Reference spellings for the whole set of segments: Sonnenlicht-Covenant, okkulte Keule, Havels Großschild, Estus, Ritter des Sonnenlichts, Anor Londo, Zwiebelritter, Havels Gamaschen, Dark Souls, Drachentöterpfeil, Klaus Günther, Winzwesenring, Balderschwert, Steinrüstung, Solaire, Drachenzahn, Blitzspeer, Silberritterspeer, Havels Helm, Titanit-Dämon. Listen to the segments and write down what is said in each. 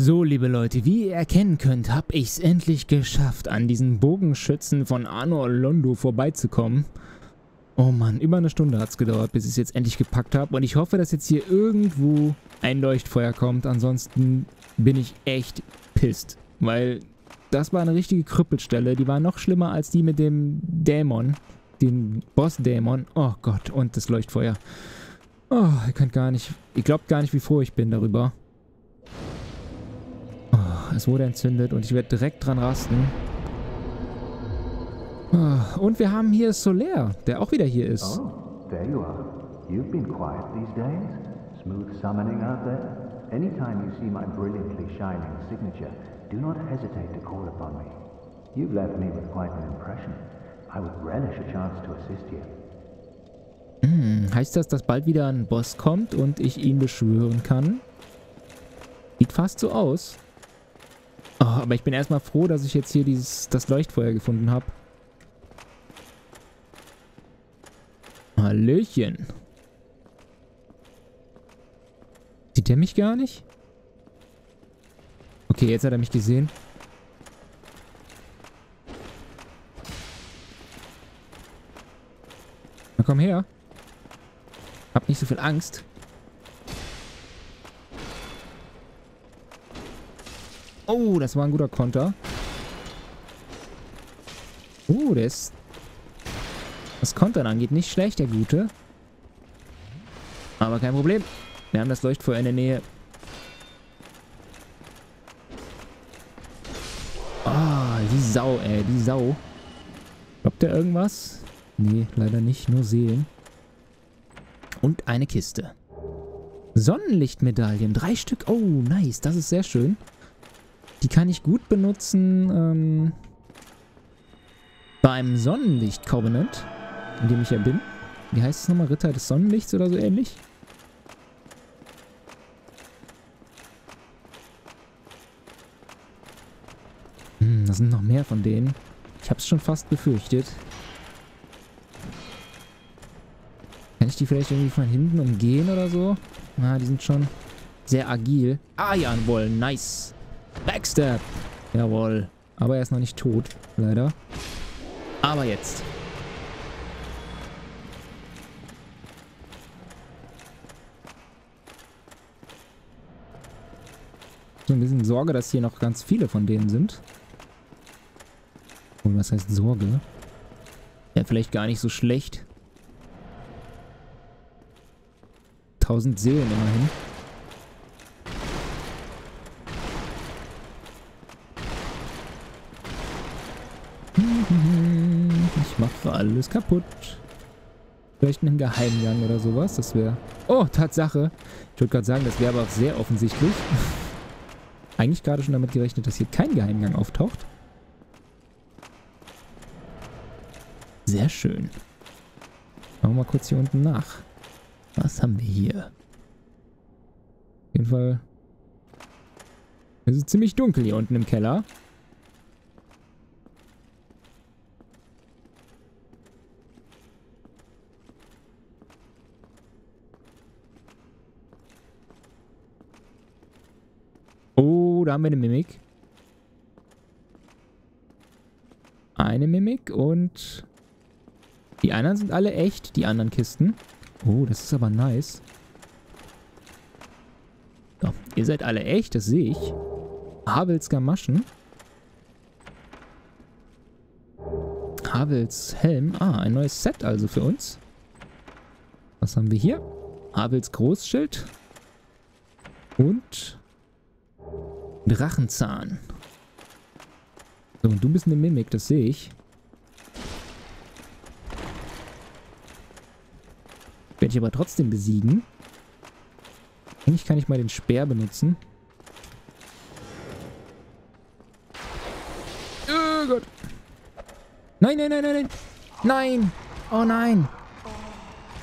So, liebe Leute, wie ihr erkennen könnt, habe ich es endlich geschafft, an diesen Bogenschützen von Anor Londo vorbeizukommen. Oh Mann, über eine Stunde hat es gedauert, bis ich es jetzt endlich gepackt habe. Und ich hoffe, dass jetzt hier irgendwo ein Leuchtfeuer kommt. Ansonsten bin ich echt pisst. Weil das war eine richtige Krüppelstelle. Die war noch schlimmer als die mit dem Dämon. Den Boss-Dämon. Oh Gott, und das Leuchtfeuer. Oh, ihr könnt gar nicht... Ihr glaubt gar nicht, wie froh ich bin darüber. Es wurde entzündet und ich werde direkt dran rasten. Und wir haben hier Solaire, der auch wieder hier ist. Oh, there you are. You've been quiet these days. Smooth summoning out there. Anytime you see my brilliantly shining signature, do not hesitate to call upon me. You've left me with quite an impression. I would relish a chance to assist you. Heißt das, dass bald wieder ein Boss kommt und ich ihn beschwören kann? Sieht fast so aus. Oh, aber ich bin erstmal froh, dass ich jetzt hier das Leuchtfeuer gefunden habe. Hallöchen. Sieht er mich gar nicht? Okay, jetzt hat er mich gesehen. Na komm her. Hab nicht so viel Angst. Oh, das war ein guter Konter. Oh, der ist... Was Kontern angeht, nicht schlecht, der Gute. Aber kein Problem. Wir haben das Leuchtfeuer in der Nähe. Ah, die Sau, ey, die Sau. Glaubt der irgendwas? Nee, leider nicht, nur Seelen. Und eine Kiste. Sonnenlichtmedaillen, 3 Stück. Oh, nice, das ist sehr schön. Die kann ich gut benutzen beim Sonnenlicht-Covenant, in dem ich ja bin. Wie heißt es nochmal? Ritter des Sonnenlichts oder so ähnlich? Da sind noch mehr von denen. Ich habe es schon fast befürchtet. Kann ich die vielleicht irgendwie von hinten umgehen oder so? Na, die sind schon sehr agil. Ah, jawohl, nice. Backstab! Jawohl. Aber er ist noch nicht tot, leider. Aber jetzt. So ein bisschen Sorge, dass hier noch ganz viele von denen sind. Und was heißt Sorge? Ja, vielleicht gar nicht so schlecht. 1000 Seelen immerhin. Ich mache alles kaputt. Vielleicht einen Geheimgang oder sowas. Das wäre... Oh, Tatsache. Ich wollte gerade sagen, das wäre aber auch sehr offensichtlich. Eigentlich gerade schon damit gerechnet, dass hier kein Geheimgang auftaucht. Sehr schön. Schauen wir mal kurz hier unten nach. Was haben wir hier? Auf jeden Fall... Es ist ziemlich dunkel hier unten im Keller. Da haben wir eine Mimik. Eine Mimik und die anderen sind alle echt, die anderen Kisten. Oh, das ist aber nice. So, ihr seid alle echt, das sehe ich. Havels Gamaschen. Havels Helm. Ah, ein neues Set also für uns. Was haben wir hier? Havels Großschild. Und... Drachenzahn. So, und du bist eine Mimik, das sehe ich. Werde ich aber trotzdem besiegen. Eigentlich kann ich mal den Speer benutzen. Oh Gott. Nein, nein, nein, nein, nein. Nein. Oh nein.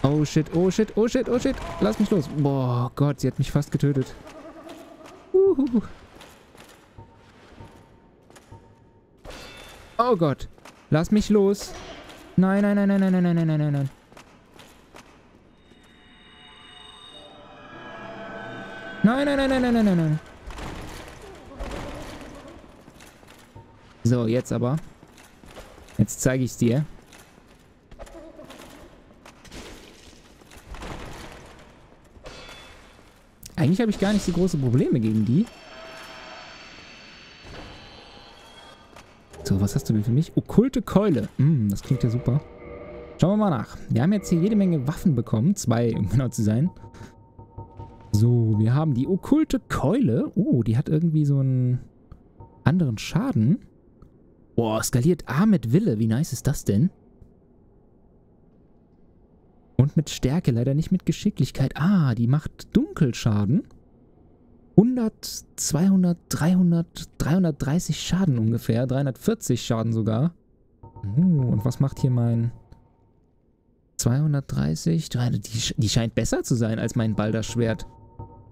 Oh shit, oh shit, oh shit, oh shit. Lass mich los. Boah Gott, sie hat mich fast getötet. Oh Gott. Lass mich los. Nein, nein, nein, nein, nein, nein, nein, nein, nein, nein. Nein, nein, nein, nein, nein, nein, nein, nein. So, jetzt aber. Jetzt zeige ich es dir. Eigentlich habe ich gar nicht so große Probleme gegen die. So, was hast du denn für mich? Okkulte Keule. Das klingt ja super. Schauen wir mal nach. Wir haben jetzt hier jede Menge Waffen bekommen. 2, um genau zu sein. So, wir haben die okkulte Keule. Oh, die hat irgendwie so einen anderen Schaden. Boah, skaliert A mit Wille. Wie nice ist das denn? Und mit Stärke, leider nicht mit Geschicklichkeit. Ah, die macht Dunkelschaden. 100, 200, 300, 330 Schaden ungefähr. 340 Schaden sogar. Und was macht hier mein... 230, 300, die scheint besser zu sein als mein Balderschwert.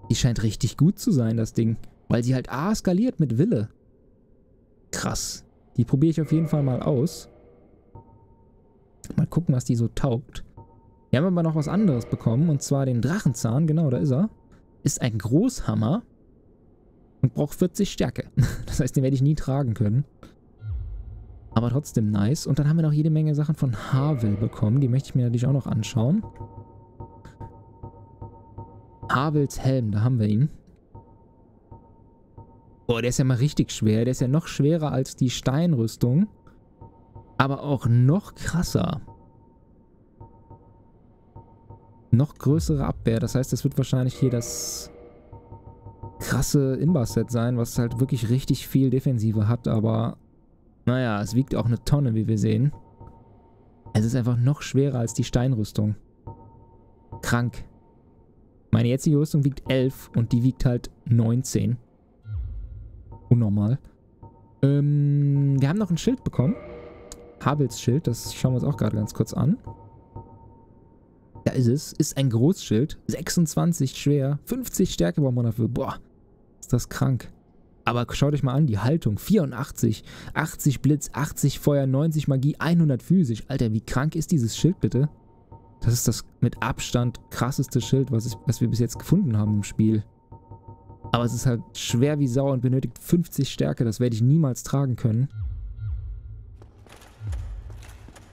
Die scheint richtig gut zu sein, das Ding. Weil sie halt A skaliert mit Wille. Krass. Die probiere ich auf jeden Fall mal aus. Mal gucken, was die so taugt. Wir haben aber noch was anderes bekommen, und zwar den Drachenzahn. Genau, da ist er. Ist ein Großhammer und braucht 40 Stärke. Das heißt, den werde ich nie tragen können. Aber trotzdem nice. Und dann haben wir noch jede Menge Sachen von Havel bekommen. Die möchte ich mir natürlich auch noch anschauen. Havels Helm, da haben wir ihn. Boah, der ist ja mal richtig schwer. Der ist ja noch schwerer als die Steinrüstung. Aber auch noch krasser. Noch größere Abwehr. Das heißt, das wird wahrscheinlich hier das krasse Imba-Set sein, was halt wirklich richtig viel Defensive hat, aber... Naja, es wiegt auch eine Tonne, wie wir sehen. Es ist einfach noch schwerer als die Steinrüstung. Krank. Meine jetzige Rüstung wiegt 11 und die wiegt halt 19. Unnormal. Wir haben noch ein Schild bekommen. Havels Schild, das schauen wir uns auch gerade ganz kurz an. Da ist es. Ist ein Großschild. 26 schwer. 50 Stärke braucht man dafür. Boah, ist das krank. Aber schaut euch mal an, die Haltung, 84, 80 Blitz, 80 Feuer, 90 Magie, 100 physisch. Alter, wie krank ist dieses Schild bitte? Das ist das mit Abstand krasseste Schild, was wir bis jetzt gefunden haben im Spiel. Aber es ist halt schwer wie Sau und benötigt 50 Stärke, das werde ich niemals tragen können.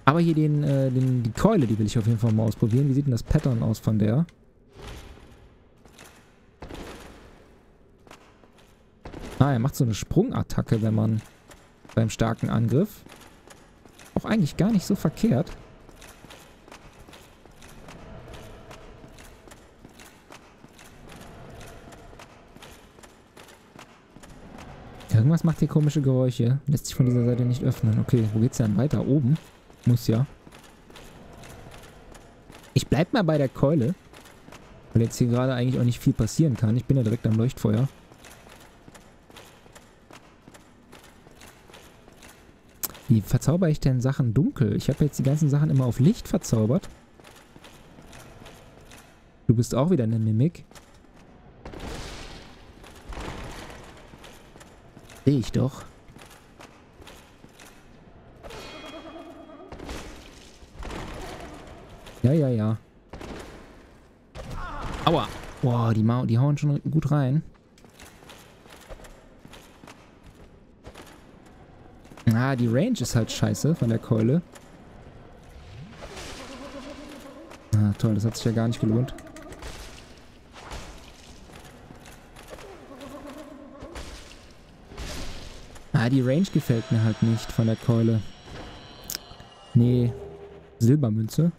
Aber hier die Keule, die will ich auf jeden Fall mal ausprobieren. Wie sieht denn das Pattern aus von der? Ah, er macht so eine Sprungattacke, wenn man beim starken Angriff. Auch eigentlich gar nicht so verkehrt. Irgendwas macht hier komische Geräusche. Lässt sich von dieser Seite nicht öffnen. Okay, wo geht's denn weiter? Oben? Muss ja. Ich bleib mal bei der Keule. Weil jetzt hier gerade eigentlich auch nicht viel passieren kann. Ich bin ja direkt am Leuchtfeuer. Wie verzauber ich denn Sachen dunkel? Ich habe jetzt die ganzen Sachen immer auf Licht verzaubert. Du bist auch wieder eine Mimik. Sehe ich doch. Ja. Aua. Boah, die hauen schon gut rein. Ah, die Range ist halt scheiße von der Keule. Ah, toll, das hat sich ja gar nicht gelohnt. Ah, die Range gefällt mir halt nicht von der Keule. Nee, Silbermünze.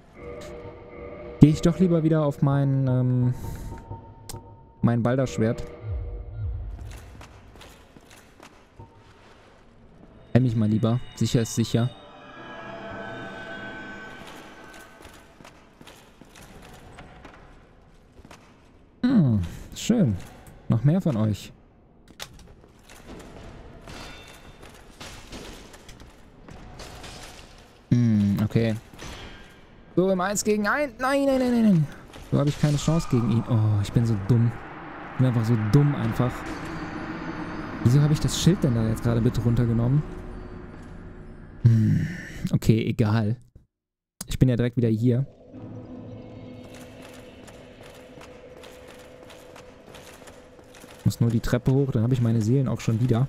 Gehe ich doch lieber wieder auf mein Balderschwert. Mich mal lieber. Sicher ist sicher. Schön. Noch mehr von euch. Okay. So, im 1 gegen 1. Nein. So habe ich keine Chance gegen ihn. Oh, ich bin so dumm. Ich bin einfach so dumm einfach. Wieso habe ich das Schild denn da jetzt gerade bitte runtergenommen? Okay, egal. Ich bin ja direkt wieder hier. Muss nur die Treppe hoch, dann habe ich meine Seelen auch schon wieder.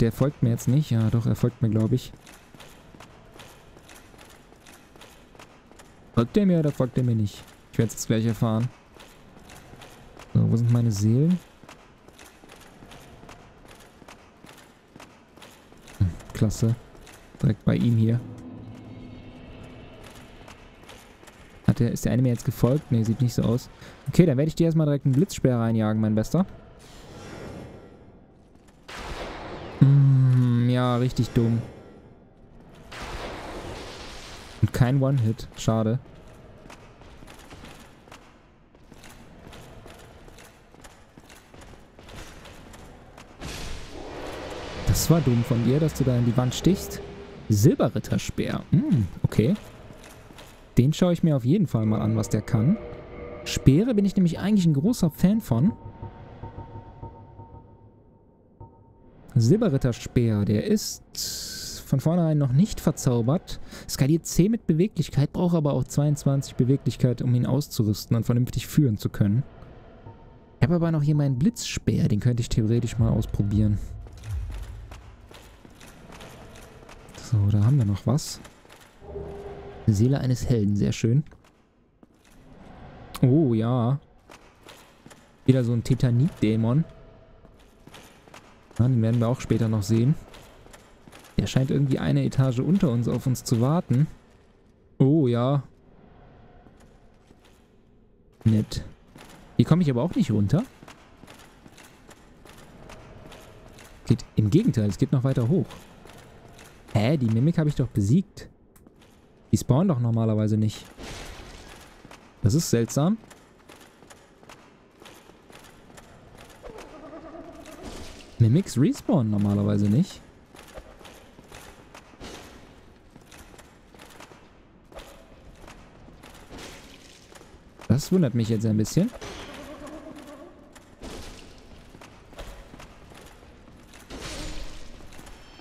Der folgt mir jetzt nicht. Ja, doch, er folgt mir, glaube ich. Folgt der mir oder folgt der mir nicht? Ich werde es jetzt gleich erfahren. So, wo sind meine Seelen? Hm, klasse. Direkt bei ihm hier. Ist der eine mir jetzt gefolgt? Ne, sieht nicht so aus. Okay, dann werde ich dir erstmal direkt einen Blitzspeer reinjagen, mein Bester. Ja, richtig dumm. Und kein One-Hit. Schade. Das war dumm von dir, dass du da in die Wand stichst. Silberritterspeer. Okay. Den schaue ich mir auf jeden Fall mal an, was der kann. Speere bin ich nämlich eigentlich ein großer Fan von. Silberritterspeer, der ist von vornherein noch nicht verzaubert. Skaliert 10 mit Beweglichkeit, braucht aber auch 22 Beweglichkeit, um ihn auszurüsten und vernünftig führen zu können. Ich habe aber noch hier meinen Blitzspeer, den könnte ich theoretisch mal ausprobieren. So, da haben wir noch was. Seele eines Helden, sehr schön. Oh ja. Wieder so ein Titanit-Dämon. Ja, den werden wir auch später noch sehen. Der scheint irgendwie eine Etage unter uns auf uns zu warten. Oh ja. Nett. Hier komme ich aber auch nicht runter. Geht, im Gegenteil, es geht noch weiter hoch. Hä, die Mimik habe ich doch besiegt. Die spawnen doch normalerweise nicht. Das ist seltsam. Mimics respawnen normalerweise nicht. Das wundert mich jetzt ein bisschen.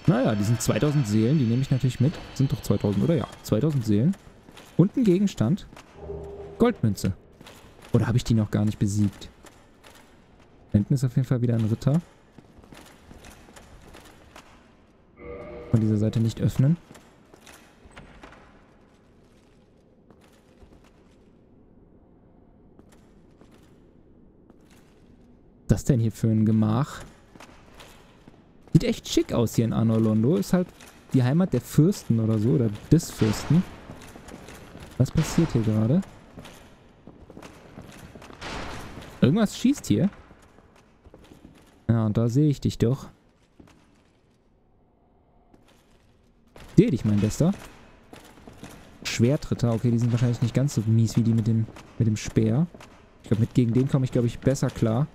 Naja, die sind 2000 Seelen, die nehme ich natürlich mit. Sind doch 2000, oder ja? 2000 Seelen. Und ein Gegenstand. Goldmünze. Oder habe ich die noch gar nicht besiegt? Da hinten ist auf jeden Fall wieder ein Ritter. Von dieser Seite nicht öffnen. Was ist denn hier für ein Gemach? Sieht echt schick aus hier in Anor Londo. Ist halt die Heimat der Fürsten oder so. Oder des Fürsten. Was passiert hier gerade? Irgendwas schießt hier. Ja, und da sehe ich dich doch. Sehe dich, mein Bester. Schwertritter. Okay, die sind wahrscheinlich nicht ganz so mies wie die mit dem Speer. Ich glaube, gegen den komme ich, glaube ich, besser klar.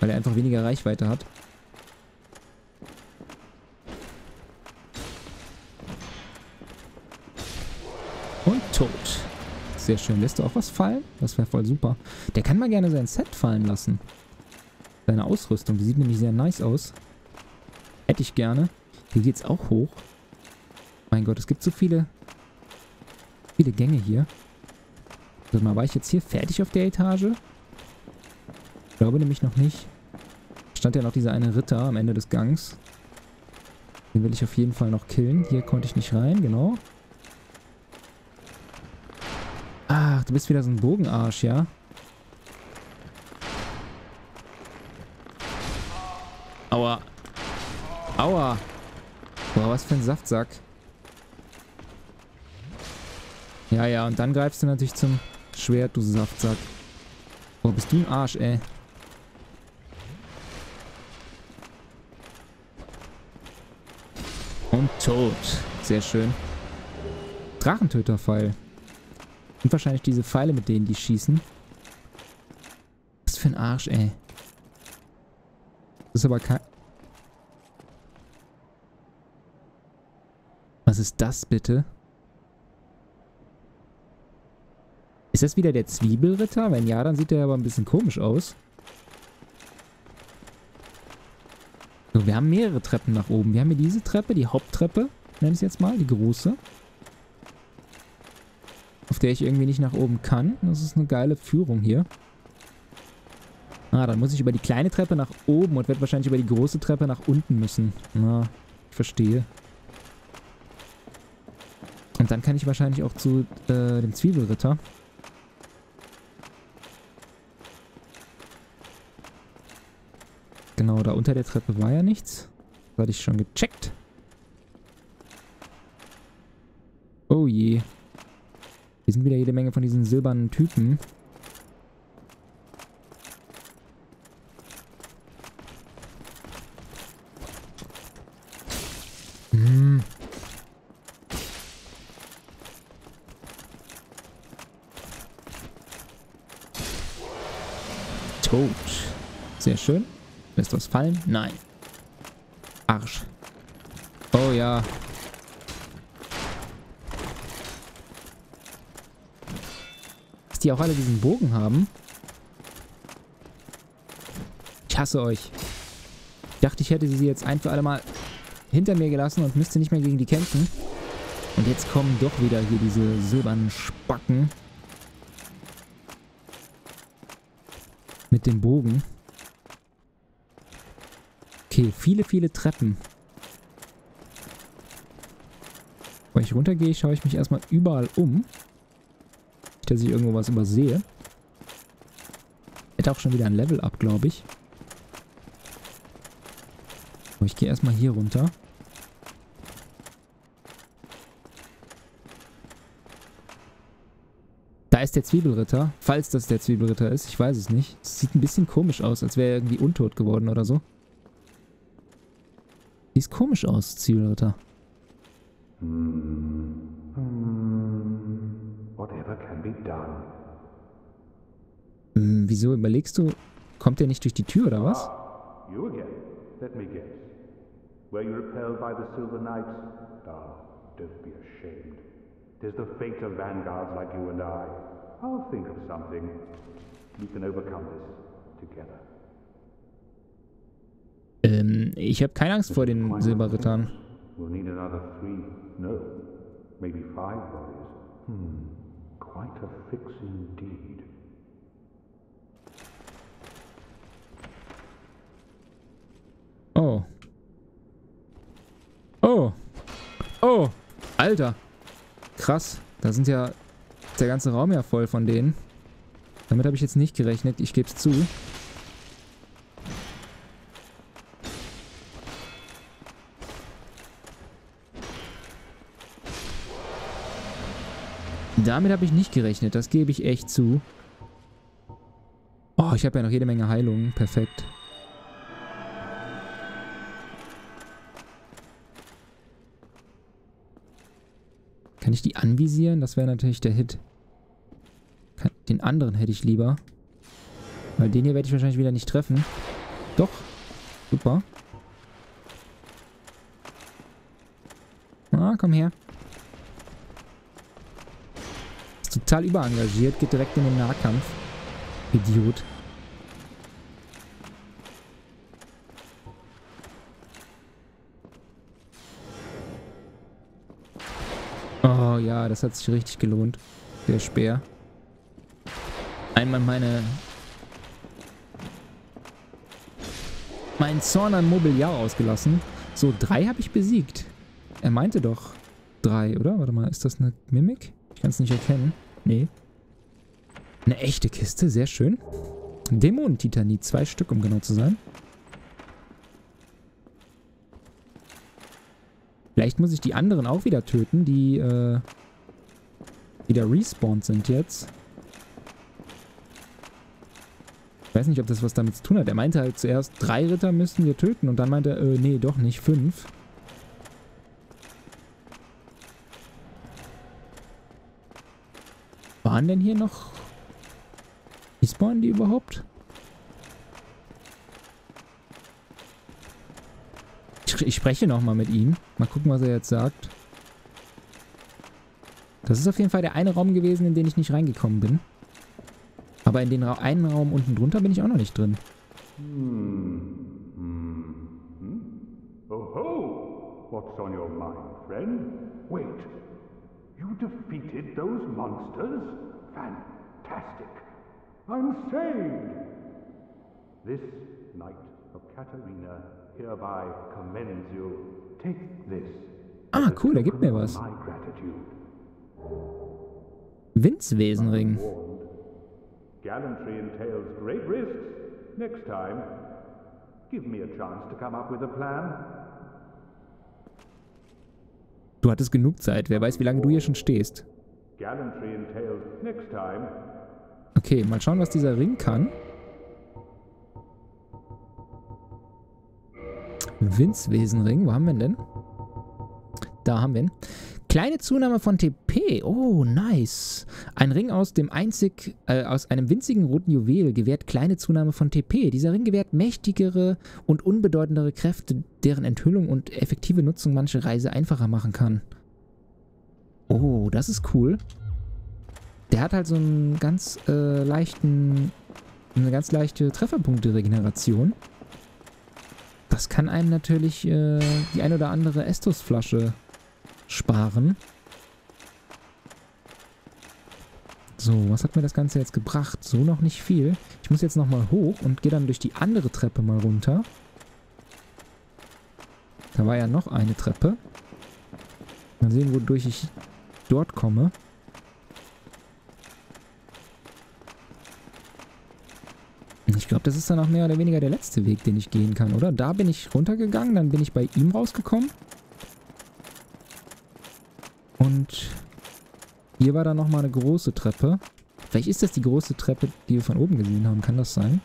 Weil er einfach weniger Reichweite hat. Tot. Sehr schön. Lässt du auch was fallen? Das wäre voll super. Der kann mal gerne sein Set fallen lassen. Seine Ausrüstung. Die sieht nämlich sehr nice aus. Hätte ich gerne. Hier geht's auch hoch. Mein Gott, es gibt so viele Gänge hier. Also mal, war ich jetzt hier fertig auf der Etage? Ich glaube nämlich noch nicht. Stand ja noch dieser eine Ritter am Ende des Gangs. Den will ich auf jeden Fall noch killen. Hier konnte ich nicht rein, genau. Ach, du bist wieder so ein Bogenarsch, ja? Aua. Aua. Boah, was für ein Saftsack. Ja, ja, und dann greifst du natürlich zum Schwert, du Saftsack. Boah, bist du ein Arsch, ey. Und tot. Sehr schön. Drachentöterpfeil. Und wahrscheinlich diese Pfeile, mit denen die schießen. Was für ein Arsch, ey. Das ist aber kein... Was ist das bitte? Ist das wieder der Zwiebelritter? Wenn ja, dann sieht der aber ein bisschen komisch aus. So, wir haben mehrere Treppen nach oben. Wir haben hier diese Treppe, die Haupttreppe, nenne ich es jetzt mal, die große. Auf der ich irgendwie nicht nach oben kann. Das ist eine geile Führung hier. Ah, dann muss ich über die kleine Treppe nach oben und werde wahrscheinlich über die große Treppe nach unten müssen. Na, ah, ich verstehe. Und dann kann ich wahrscheinlich auch zu dem Zwiebelritter. Genau, da unter der Treppe war ja nichts. Das hatte ich schon gecheckt. Oh je. Hier sind wieder jede Menge von diesen silbernen Typen. Tot. Sehr schön. Lässt was fallen? Nein. Arsch. Oh ja. Dass die auch alle diesen Bogen haben. Ich hasse euch. Ich dachte, ich hätte sie jetzt ein für alle Mal hinter mir gelassen und müsste nicht mehr gegen die kämpfen. Und jetzt kommen doch wieder hier diese silbernen Spacken. Mit dem Bogen. Okay, viele, viele Treppen. Wenn ich runtergehe, schaue ich mich erstmal überall um. Nicht, dass ich irgendwo was übersehe. Hätte auch schon wieder ein Level up, glaube ich. Aber ich gehe erstmal hier runter. Da ist der Zwiebelritter, falls das der Zwiebelritter ist, ich weiß es nicht. Es sieht ein bisschen komisch aus, als wäre er irgendwie untot geworden oder so. Sieht komisch aus, Zwiebelritter. Whatever can be done. Wieso überlegst du, kommt der nicht durch die Tür oder was? You again. Let me guess. Were you repelled by the Silver Knights? Ah, don't be ashamed. Tis the fate of vanguards like you and I. I'll think of something. We can overcome this together. Ich habe keine Angst vor den Silberrittern. We'll need another 3. No, maybe 5 bodies. Quite a fix indeed. Oh. Oh. Oh. Alter. Krass, da sind ja der ganze Raum ja voll von denen. Damit habe ich jetzt nicht gerechnet, ich gebe es zu. Damit habe ich nicht gerechnet, das gebe ich echt zu. Oh, ich habe ja noch jede Menge Heilungen, perfekt. Kann ich die anvisieren? Das wäre natürlich der Hit. Den anderen hätte ich lieber. Weil den hier werde ich wahrscheinlich wieder nicht treffen. Doch. Super. Ah, komm her. Ist total überengagiert. Geht direkt in den Nahkampf. Idiot. Oh ja, das hat sich richtig gelohnt. Der Speer. Einmal meinen Zorn an Mobiliar ausgelassen. So, 3 habe ich besiegt. Er meinte doch 3, oder? Warte mal, ist das eine Mimik? Ich kann es nicht erkennen. Nee. Eine echte Kiste, sehr schön. Dämonen-Titanit, 2 Stück, um genau zu sein. Vielleicht muss ich die anderen auch wieder töten, die wieder respawned sind jetzt. Ich weiß nicht, ob das was damit zu tun hat. Er meinte halt zuerst, 3 Ritter müssten wir töten und dann meinte er, nee, doch nicht, 5. Waren denn hier noch respawnen die überhaupt? Ich spreche nochmal mit ihm. Mal gucken, was er jetzt sagt. Das ist auf jeden Fall der eine Raum gewesen, in den ich nicht reingekommen bin. Aber in den einen Raum unten drunter bin ich auch noch nicht drin. Oho! What's on your mind, friend? Wait. You defeated those monsters? Fantastic. I'm saved. This knight of Katarina hereby commends you. Take this. Ah, cool, er gibt mir was. Winzwesenring. Gallantry entails great risks. Next time, give me a chance to come up with a plan. Du hattest genug Zeit. Wer weiß, wie lange du hier schon stehst. Okay, mal schauen, was dieser Ring kann. Winzwesenring, wo haben wir ihn denn? Da haben wir ihn. Kleine Zunahme von TP. Oh, nice. Ein Ring aus dem aus einem winzigen roten Juwel gewährt kleine Zunahme von TP. Dieser Ring gewährt mächtigere und unbedeutendere Kräfte, deren Enthüllung und effektive Nutzung manche Reise einfacher machen kann. Oh, das ist cool. Der hat halt so einen ganz eine ganz leichte Trefferpunkte-Regeneration. Das kann einem natürlich die ein oder andere Estus-Flasche sparen. So, was hat mir das Ganze jetzt gebracht? So noch nicht viel. Ich muss jetzt nochmal hoch und gehe dann durch die andere Treppe mal runter. Da war ja noch eine Treppe. Mal sehen, wodurch ich dort komme. Ich glaube, das ist dann auch mehr oder weniger der letzte Weg, den ich gehen kann, oder? Da bin ich runtergegangen, dann bin ich bei ihm rausgekommen. Und hier war dann nochmal eine große Treppe. Vielleicht ist das die große Treppe, die wir von oben gesehen haben. Kann das sein?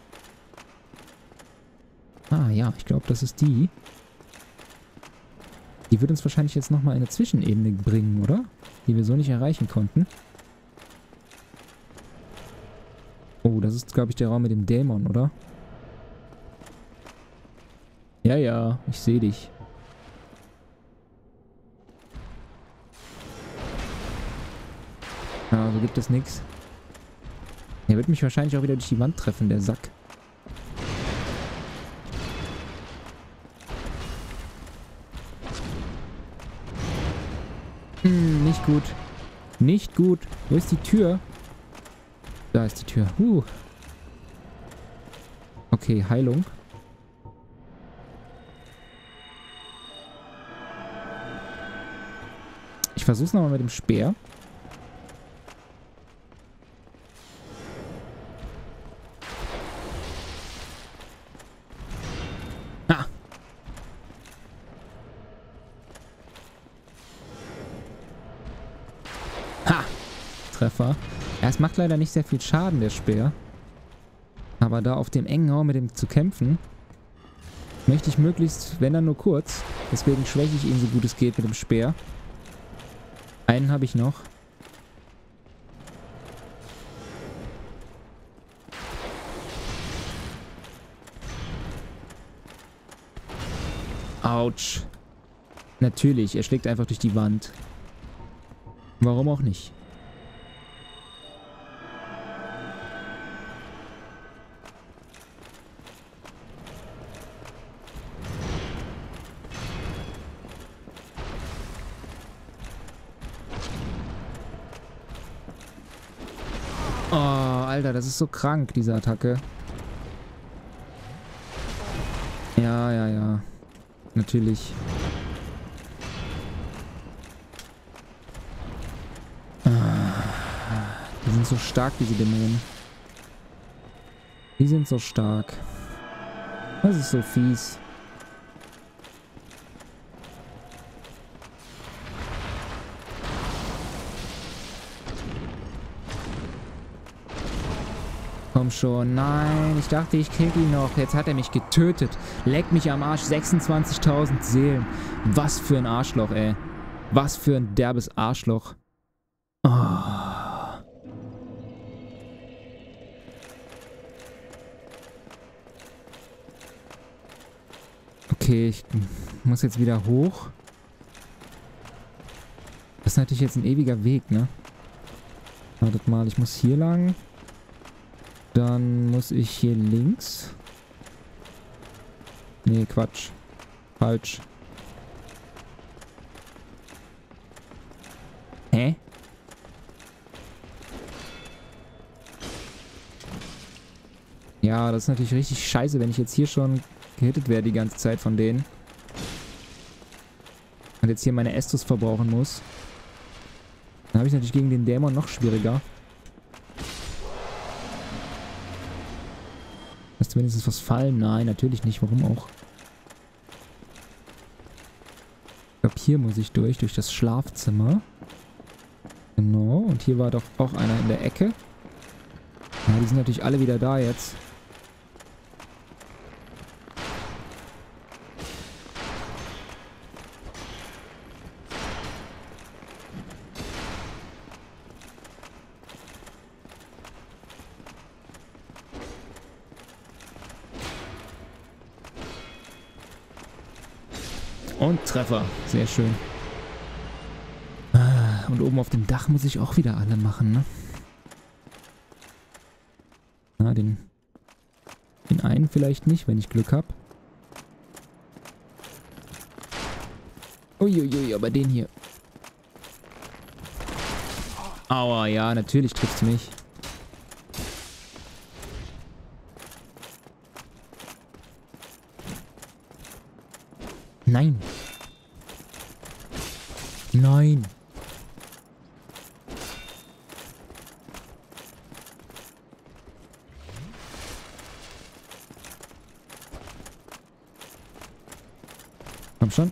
Ah ja, ich glaube, das ist die. Die wird uns wahrscheinlich jetzt nochmal in eine Zwischenebene bringen, oder? Die wir so nicht erreichen konnten. Oh, das ist, glaube ich, der Raum mit dem Dämon, oder? Ja, ja, ich sehe dich. Ah, so gibt es nichts. Er wird mich wahrscheinlich auch wieder durch die Wand treffen, der Sack. Hm, nicht gut. Nicht gut. Wo ist die Tür? Da ist die Tür. Okay, Heilung. Ich versuch's nochmal mit dem Speer. Ah! Ha! Treffer. Es macht leider nicht sehr viel Schaden, der Speer. Aber da auf dem engen Raum mit dem zu kämpfen, möchte ich möglichst, wenn dann nur kurz, deswegen schwäche ich ihn so gut es geht mit dem Speer. Einen habe ich noch. Autsch. Natürlich, er schlägt einfach durch die Wand. Warum auch nicht? Alter, das ist so krank, diese Attacke. Ja, ja, ja. Natürlich. Die sind so stark, diese Dämonen. Die sind so stark. Das ist so fies. Schon. Nein, ich dachte, ich kill ihn noch. Jetzt hat er mich getötet. Leck mich am Arsch. 26.000 Seelen. Was für ein Arschloch, ey. Was für ein derbes Arschloch. Oh. Okay, ich muss jetzt wieder hoch. Das ist natürlich jetzt ein ewiger Weg, ne? Wartet mal, ich muss hier lang. Dann muss ich hier links. Nee, Quatsch. Falsch. Hä? Ja, das ist natürlich richtig scheiße, wenn ich jetzt hier schon gehittet werde die ganze Zeit von denen. Und jetzt hier meine Estus verbrauchen muss. Dann habe ich natürlich gegen den Dämon noch schwieriger. Lässt wenigstens was fallen? Nein, natürlich nicht. Warum auch? Ich glaube, hier muss ich durch das Schlafzimmer. Genau, und hier war doch auch einer in der Ecke. Ja, die sind natürlich alle wieder da jetzt. Und Treffer. Sehr schön. Und oben auf dem Dach muss ich auch wieder alle machen, ne? Na, den einen vielleicht nicht, wenn ich Glück habe. Uiuiui, aber den hier. Aua, ja, natürlich trifft's mich. Nein. Nein. Komm schon.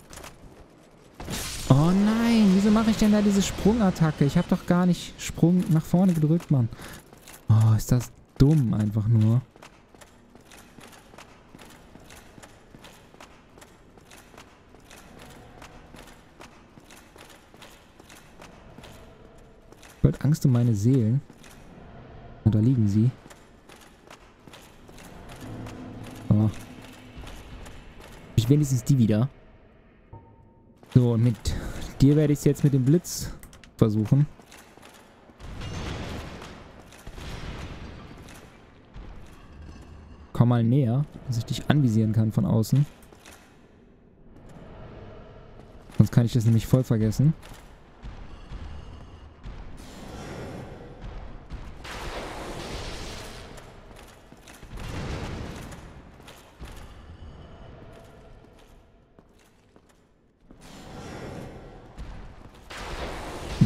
Oh nein, wieso mache ich denn da diese Sprungattacke? Ich habe doch gar nicht Sprung nach vorne gedrückt, Mann. Oh, ist das dumm einfach nur. Angst um meine Seelen. Und da liegen sie. Oh. Ich wenigstens die wieder. So, und mit dir werde ich es jetzt mit dem Blitz versuchen. Komm mal näher, dass ich dich anvisieren kann von außen. Sonst kann ich das nämlich voll vergessen.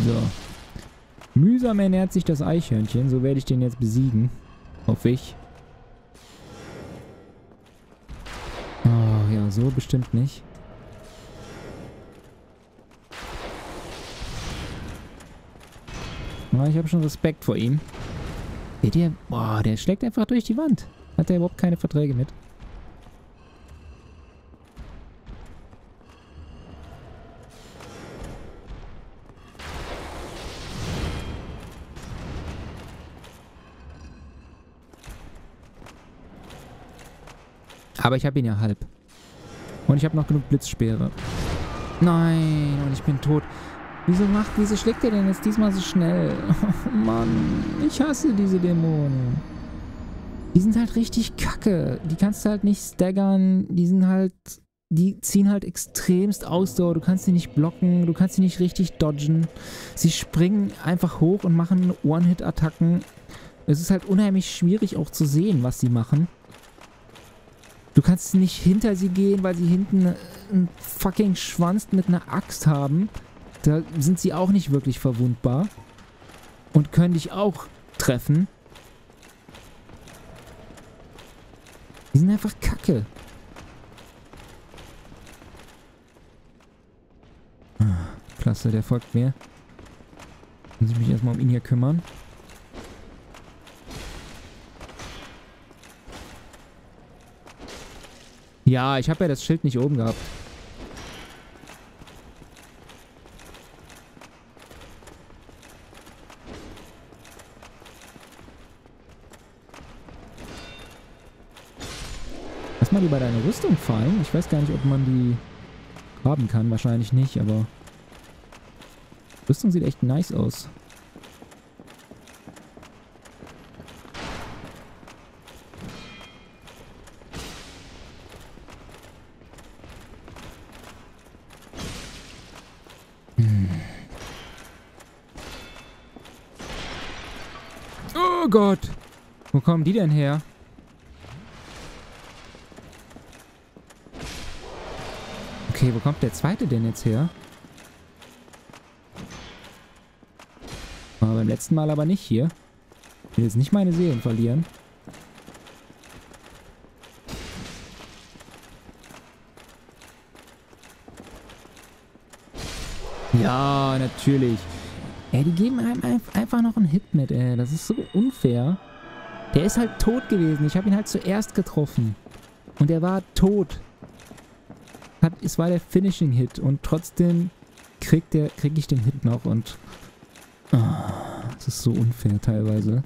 So. Mühsam ernährt sich das Eichhörnchen, so werde ich den jetzt besiegen. Hoffe ich. Oh, ja, so bestimmt nicht. Aber ich habe schon Respekt vor ihm. Seht ihr? Boah, der schlägt einfach durch die Wand. Hat er überhaupt keine Verträge mit. Aber ich habe ihn ja halb. Und ich habe noch genug Blitzspeere. Nein, und ich bin tot. Wieso schlägt er denn jetzt diesmal so schnell? Oh Mann, ich hasse diese Dämonen. Die sind halt richtig kacke. Die kannst du halt nicht staggern. Die ziehen halt extremst Ausdauer. Du kannst sie nicht blocken. Du kannst sie nicht richtig dodgen. Sie springen einfach hoch und machen One-Hit-Attacken. Es ist halt unheimlich schwierig auch zu sehen, was sie machen. Du kannst nicht hinter sie gehen, weil sie hinten einen fucking Schwanz mit einer Axt haben. Da sind sie auch nicht wirklich verwundbar. Und können dich auch treffen. Die sind einfach kacke. Klasse, der folgt mir. Muss ich mich erstmal um ihn hier kümmern. Ja, ich habe ja das Schild nicht oben gehabt. Lass mal über deine Rüstung fallen. Ich weiß gar nicht, ob man die haben kann. Wahrscheinlich nicht, aber... Rüstung sieht echt nice aus. Oh Gott, wo kommen die denn her? Okay, wo kommt der zweite denn jetzt her? War beim letzten Mal aber nicht hier. Ich will jetzt nicht meine Seelen verlieren. Ja, natürlich. Ey, die geben einem einfach noch einen Hit mit, ey. Das ist so unfair. Der ist halt tot gewesen. Ich habe ihn halt zuerst getroffen. Und er war tot. Es war der Finishing-Hit. Und trotzdem krieg ich den Hit noch. Und oh, das ist so unfair teilweise.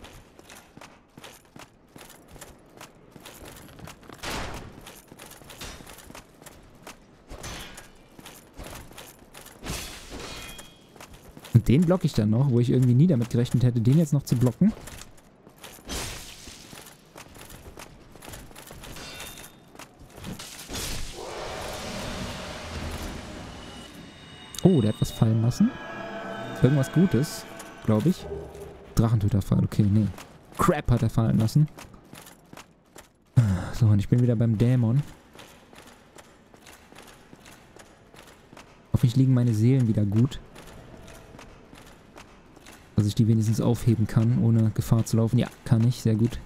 Und den blocke ich dann noch, wo ich irgendwie nie damit gerechnet hätte, den jetzt noch zu blocken. Oh, der hat was fallen lassen. Irgendwas Gutes, glaube ich. Drachentöterpfeil, okay, nee. Crap hat er fallen lassen. So, und ich bin wieder beim Dämon. Hoffentlich liegen meine Seelen wieder gut. Dass ich die wenigstens aufheben kann, ohne Gefahr zu laufen. Ja, kann ich, sehr gut.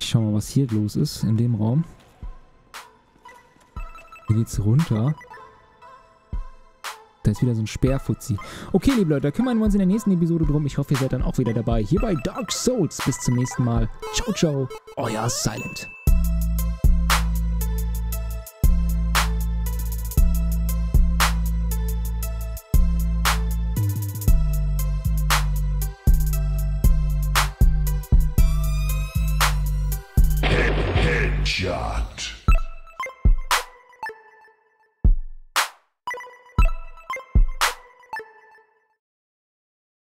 Ich schau mal, was hier los ist, in dem Raum. Hier geht's runter. Da ist wieder so ein Speerfuzzi. Okay, liebe Leute, da kümmern wir uns in der nächsten Episode drum. Ich hoffe, ihr seid dann auch wieder dabei. Hier bei Dark Souls. Bis zum nächsten Mal. Ciao, ciao. Euer Silent. Headshot.